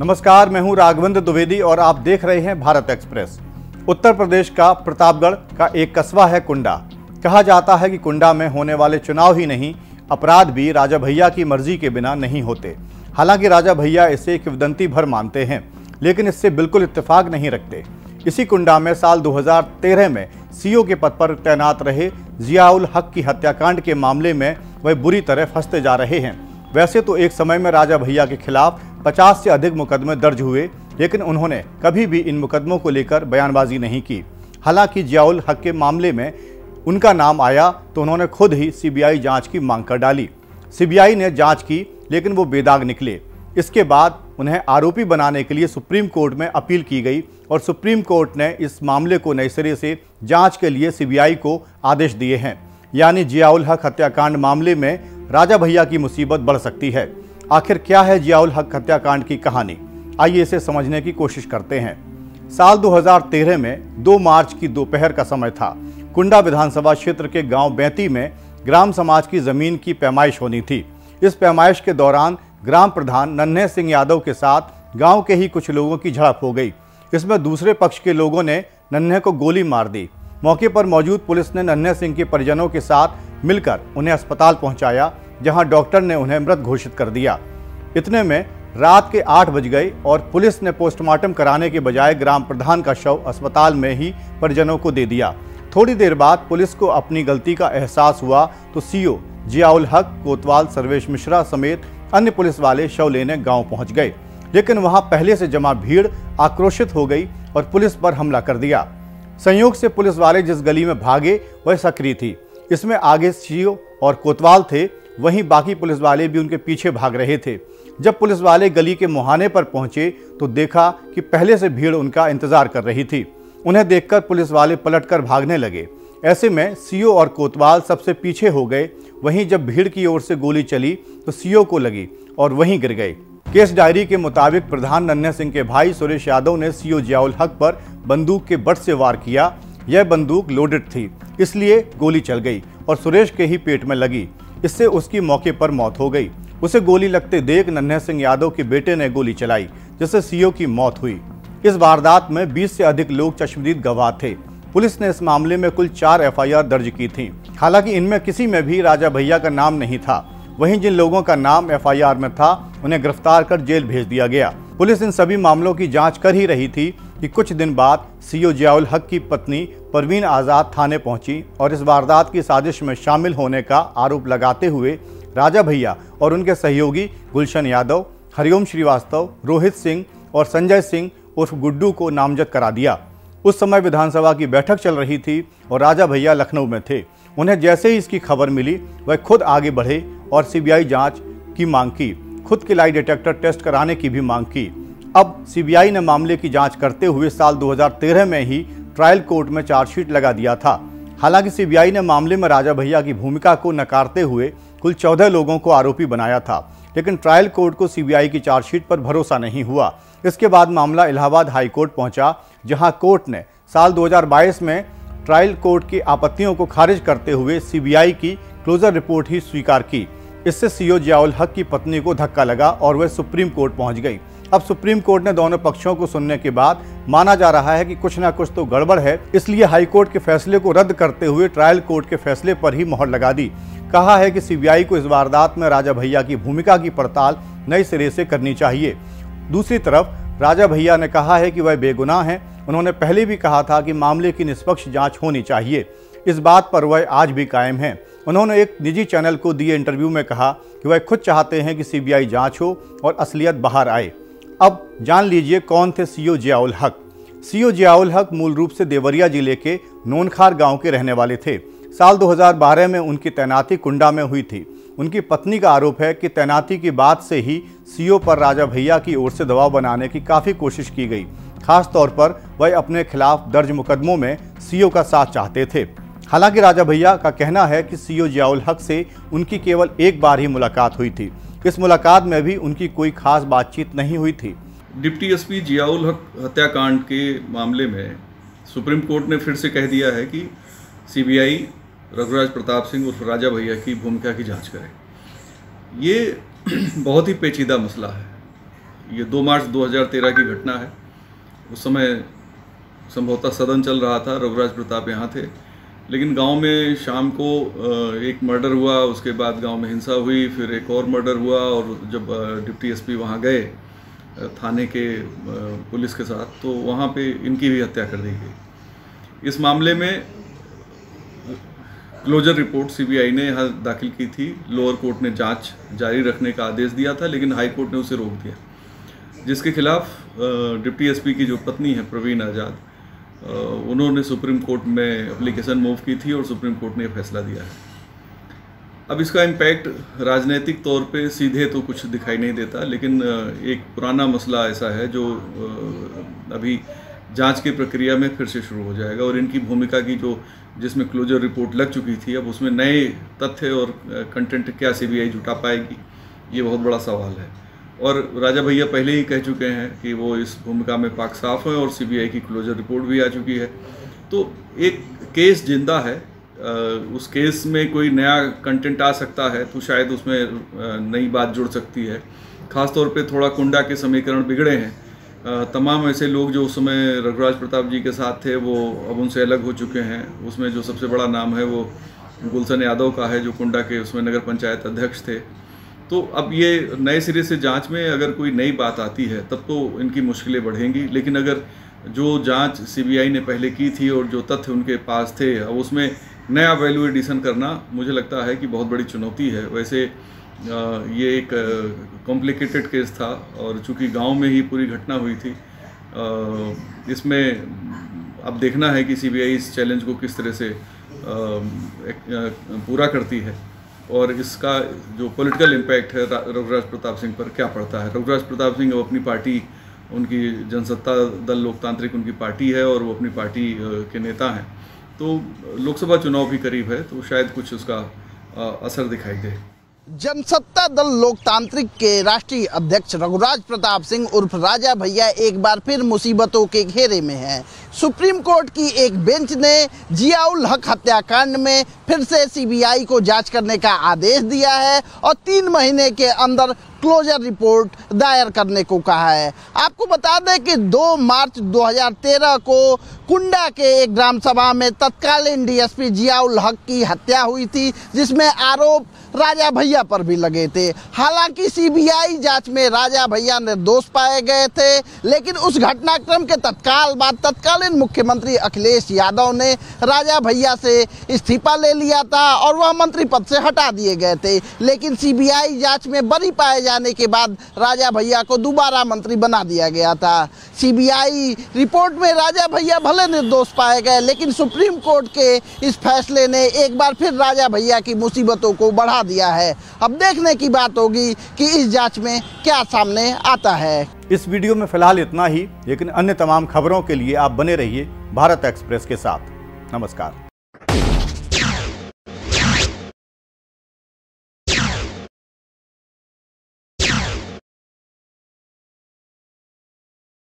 नमस्कार, मैं हूं राघवेंद्र द्विवेदी और आप देख रहे हैं भारत एक्सप्रेस। उत्तर प्रदेश का प्रतापगढ़ का एक कस्बा है कुंडा। कहा जाता है कि कुंडा में होने वाले चुनाव ही नहीं, अपराध भी राजा भैया की मर्जी के बिना नहीं होते। हालांकि राजा भैया इसे एक किंवदंती भर मानते हैं, लेकिन इससे बिल्कुल इत्तेफाक नहीं रखते। इसी कुंडा में साल 2013 में सीओ के पद पर तैनात रहे जियाउल हक की हत्याकांड के मामले में वह बुरी तरह फंसते जा रहे हैं। वैसे तो एक समय में राजा भैया के खिलाफ 50 से अधिक मुकदमे दर्ज हुए, लेकिन उन्होंने कभी भी इन मुकदमों को लेकर बयानबाजी नहीं की। हालांकि जियाउल हक के मामले में उनका नाम आया तो उन्होंने खुद ही सीबीआई जांच की मांग कर डाली। सीबीआई ने जांच की, लेकिन वो बेदाग निकले। इसके बाद उन्हें आरोपी बनाने के लिए सुप्रीम कोर्ट में अपील की गई और सुप्रीम कोर्ट ने इस मामले को नए सिरे से जांच के लिए सीबीआई को आदेश दिए हैं। यानी जियाउल हक हत्याकांड मामले में राजा भैया की मुसीबत बढ़ सकती है। आखिर क्या है जियाउल हक हत्याकांड की कहानी? आइए इसे समझने की कोशिश करते हैं। साल 2013 में 2 मार्च की दोपहर का समय था। कुंडा विधानसभा क्षेत्र के गाँव बैती में ग्राम समाज की जमीन की पैमाइश होनी थी। इस पैमाइश के दौरान ग्राम प्रधान नन्हा सिंह यादव के साथ गांव के ही कुछ लोगों की झड़प हो गई। इसमें दूसरे पक्ष के लोगों ने नन्हे को गोली मार दी। मौके पर मौजूद पुलिस ने नन्हा सिंह के परिजनों के साथ मिलकर उन्हें अस्पताल पहुंचाया, जहां डॉक्टर ने उन्हें मृत घोषित कर दिया। इतने में रात के 8 बज गए और पुलिस ने पोस्टमार्टम कराने के बजाय ग्राम प्रधान का शव अस्पताल में ही परिजनों को दे दिया। थोड़ी देर बाद पुलिस को अपनी गलती का एहसास हुआ तो सीओ जियाउल हक, कोतवाल सर्वेश मिश्रा समेत अन्य पुलिस वाले शव लेने गांव पहुंच गए, लेकिन वहां पहले से जमा भीड़ आक्रोशित हो गई और पुलिस पर हमला कर दिया। संयोग से पुलिस वाले जिस गली में भागे वह सक्रिय थी। इसमें आगे सीओ और कोतवाल थे, वहीं बाकी पुलिस वाले भी उनके पीछे भाग रहे थे। जब पुलिस वाले गली के मुहाने पर पहुंचे तो देखा कि पहले से भीड़ उनका इंतजार कर रही थी। उन्हें देखकर पुलिस वाले पलटकर भागने लगे। ऐसे में सीओ और कोतवाल सबसे पीछे हो गए। वहीं जब भीड़ की ओर से गोली चली तो सीओ को लगी और वहीं गिर गए। केस डायरी के मुताबिक प्रधान नन्हा सिंह के भाई सुरेश यादव ने सीओ जियाउल हक पर बंदूक के बट से वार किया। यह बंदूक लोडेड थी, इसलिए गोली चल गई और सुरेश के ही पेट में लगी। इससे उसकी मौके पर मौत हो गई। उसे गोली लगते देख नन्हा सिंह यादव के बेटे ने गोली चलाई, जिससे सीओ की मौत हुई। इस वारदात में 20 से अधिक लोग चश्मदीद गवाह थे। पुलिस ने इस मामले में कुल 4 एफआईआर दर्ज की थी। हालांकि इनमें किसी में भी राजा भैया का नाम नहीं था। वहीं जिन लोगों का नाम एफआईआर में था उन्हें गिरफ्तार कर जेल भेज दिया गया। पुलिस इन सभी मामलों की जांच कर ही रही थी कि कुछ दिन बाद सीओ जियाउल हक की पत्नी परवीन आज़ाद थाने पहुंची और इस वारदात की साजिश में शामिल होने का आरोप लगाते हुए राजा भैया और उनके सहयोगी गुलशन यादव, हरिओम श्रीवास्तव, रोहित सिंह और संजय सिंह उर्फ गुड्डू को नामजद करा दिया। उस समय विधानसभा की बैठक चल रही थी और राजा भैया लखनऊ में थे। उन्हें जैसे ही इसकी खबर मिली वह खुद आगे बढ़े और सीबीआई जांच की मांग की। खुद के लाई डिटेक्टर टेस्ट कराने की भी मांग की। अब सीबीआई ने मामले की जांच करते हुए साल 2013 में ही ट्रायल कोर्ट में चार्जशीट लगा दिया था। हालांकि सीबीआई ने मामले में राजा भैया की भूमिका को नकारते हुए कुल 14 लोगों को आरोपी बनाया था, लेकिन ट्रायल कोर्ट को सीबीआई की चार्जशीट पर भरोसा नहीं हुआ। इसके बाद मामला इलाहाबाद हाई कोर्ट पहुंचा, जहां कोर्ट ने साल 2022 में ट्रायल कोर्ट की आपत्तियों को खारिज करते हुए सीबीआई की क्लोजर रिपोर्ट ही स्वीकार की। इससे सीओ जियाउल हक की पत्नी को धक्का लगा और वह सुप्रीम कोर्ट पहुंच गई। अब सुप्रीम कोर्ट ने दोनों पक्षों को सुनने के बाद माना जा रहा है कि कुछ ना कुछ तो गड़बड़ है, इसलिए हाई कोर्ट के फैसले को रद्द करते हुए ट्रायल कोर्ट के फैसले पर ही मोहर लगा दी। कहा है कि सीबीआई को इस वारदात में राजा भैया की भूमिका की पड़ताल नए सिरे से करनी चाहिए। दूसरी तरफ राजा भैया ने कहा है कि वह बेगुनाह हैं। उन्होंने पहले भी कहा था कि मामले की निष्पक्ष जांच होनी चाहिए। इस बात पर वह आज भी कायम हैं। उन्होंने एक निजी चैनल को दिए इंटरव्यू में कहा कि वह खुद चाहते हैं कि सीबीआई जांच हो और असलियत बाहर आए। अब जान लीजिए कौन थे सीओ जियाउल हक। सीओ जियाउल हक मूल रूप से देवरिया जिले के नोनखार गाँव के रहने वाले थे। साल 2012 में उनकी तैनाती कुंडा में हुई थी। उनकी पत्नी का आरोप है कि तैनाती की बात से ही सीओ पर राजा भैया की ओर से दबाव बनाने की काफ़ी कोशिश की गई। खास तौर पर वह अपने खिलाफ दर्ज मुकदमों में सीओ का साथ चाहते थे। हालांकि राजा भैया का कहना है कि सीओ जियाउल हक से उनकी केवल एक बार ही मुलाकात हुई थी। इस मुलाकात में भी उनकी कोई खास बातचीत नहीं हुई थी। डिप्टी एसपी जियाउल हक हत्याकांड के मामले में सुप्रीम कोर्ट ने फिर से कह दिया है कि सीबीआई रघुराज प्रताप सिंह उर्फ राजा भैया की भूमिका की जांच करें। ये बहुत ही पेचीदा मसला है। ये 2 मार्च 2013 की घटना है। उस समय संभवतः सदन चल रहा था, रघुराज प्रताप यहाँ थे, लेकिन गांव में शाम को एक मर्डर हुआ, उसके बाद गांव में हिंसा हुई, फिर एक और मर्डर हुआ और जब डिप्टी एसपी वहाँ गए थाने के पुलिस के साथ तो वहाँ पे इनकी भी हत्या कर दी गई। इस मामले में क्लोजर रिपोर्ट सीबीआई ने यहाँ दाखिल की थी। लोअर कोर्ट ने जांच जारी रखने का आदेश दिया था लेकिन हाई कोर्ट ने उसे रोक दिया, जिसके खिलाफ डिप्टी एसपी की जो पत्नी है परवीन आज़ाद, उन्होंने सुप्रीम कोर्ट में एप्लीकेशन मूव की थी और सुप्रीम कोर्ट ने फैसला दिया है। अब इसका इम्पैक्ट राजनीतिक तौर पे सीधे तो कुछ दिखाई नहीं देता, लेकिन एक पुराना मसला ऐसा है जो अभी जांच की प्रक्रिया में फिर से शुरू हो जाएगा और इनकी भूमिका की जो जिसमें क्लोजर रिपोर्ट लग चुकी थी, अब उसमें नए तथ्य और कंटेंट क्या सीबीआई जुटा पाएगी, ये बहुत बड़ा सवाल है। और राजा भैया पहले ही कह चुके हैं कि वो इस भूमिका में पाक साफ है और सीबीआई की क्लोजर रिपोर्ट भी आ चुकी है, तो एक केस जिंदा है। उस केस में कोई नया कंटेंट आ सकता है तो शायद उसमें नई बात जुड़ सकती है। खासतौर पे थोड़ा कुंडा के समीकरण बिगड़े हैं, तमाम ऐसे लोग जो उस समय रघुराज प्रताप जी के साथ थे वो अब उनसे अलग हो चुके हैं। उसमें जो सबसे बड़ा नाम है वो गुलशन यादव का है, जो कुंडा के उसमें नगर पंचायत अध्यक्ष थे। तो अब ये नए सिरे से जांच में अगर कोई नई बात आती है तब तो इनकी मुश्किलें बढ़ेंगी, लेकिन अगर जो जांच सीबीआई ने पहले की थी और जो तथ्य उनके पास थे अब उसमें नया वैल्यू एडिशन करना मुझे लगता है कि बहुत बड़ी चुनौती है। वैसे ये एक कॉम्प्लिकेटेड केस था और चूँकि गांव में ही पूरी घटना हुई थी, इसमें अब देखना है कि सीबीआई इस चैलेंज को किस तरह से पूरा करती है और इसका जो पॉलिटिकल इम्पैक्ट है रघुराज प्रताप सिंह पर क्या पड़ता है। रघुराज प्रताप सिंह अपनी पार्टी, उनकी जनसत्ता दल लोकतांत्रिक उनकी पार्टी है और वो अपनी पार्टी के नेता हैं, तो लोकसभा चुनाव भी करीब है तो शायद कुछ उसका असर दिखाई दे। जनसत्ता दल लोकतांत्रिक के राष्ट्रीय अध्यक्ष रघुराज प्रताप सिंह उर्फ राजा भैया एक बार फिर मुसीबतों के घेरे में हैं। सुप्रीम कोर्ट की एक बेंच ने जियाउल हक हत्याकांड में फिर से सीबीआई को जांच करने का आदेश दिया है और 3 महीने के अंदर क्लोजर रिपोर्ट दायर करने को कहा है। आपको बता दें कि 2 मार्च 2013 को कुंडा के एक ग्राम सभा में तत्कालीन डीएसपी जियाउल हक की हत्या हुई थी, जिसमें आरोप राजा भैया पर भी लगे थे। हालांकि सीबीआई जांच में राजा भैया निर्दोष पाए गए थे, लेकिन उस घटनाक्रम के तत्काल बाद तत्कालीन मुख्यमंत्री अखिलेश यादव ने राजा भैया से इस्तीफा ले लिया था और वह मंत्री पद से हटा दिए गए थे। लेकिन सीबीआई जांच में बरी पाए जाने के बाद राजा भैया को दोबारा मंत्री बना दिया गया था। सीबीआई रिपोर्ट में राजा भैया भले निर्दोष पाए गए, लेकिन सुप्रीम कोर्ट के इस फैसले ने एक बार फिर राजा भैया की मुसीबतों को बढ़ा दिया है। अब देखने की बात होगी कि इस जांच में क्या सामने आता है। इस वीडियो में फिलहाल इतना ही, लेकिन अन्य तमाम खबरों के लिए आप बने रहिए भारत एक्सप्रेस के साथ। नमस्कार।